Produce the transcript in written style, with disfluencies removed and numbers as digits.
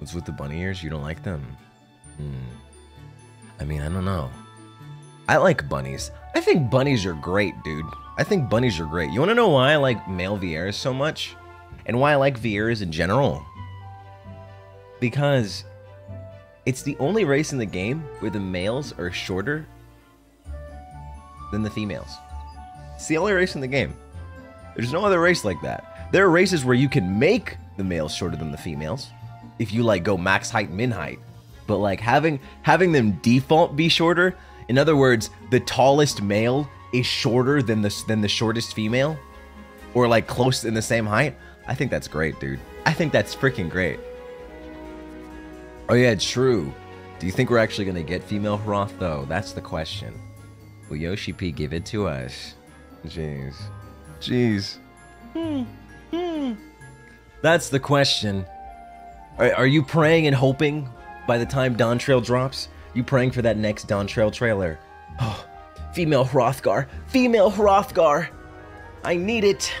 What's with the bunny ears? You don't like them? I mean, I don't know. I like bunnies. I think bunnies are great, dude. I think bunnies are great. You want to know why I like male Vieras so much? And why I like Vieras in general? Because it's the only race in the game where the males are shorter than the females. It's the only race in the game. There's no other race like that. There are races where you can make the males shorter than the females, if you like go max height, min height. But like having them default be shorter. In other words, the tallest male is shorter than the shortest female, or like close in the same height. I think that's great, dude. I think that's freaking great. Oh yeah, true. Do you think we're actually gonna get female Hroth though? That's the question. Will Yoshi P give it to us? Jeez, jeez. That's the question. Are you praying and hoping by the time Dawntrail drops? You praying for that next Dawntrail trailer? Oh, female Hrothgar! Female Hrothgar! I need it!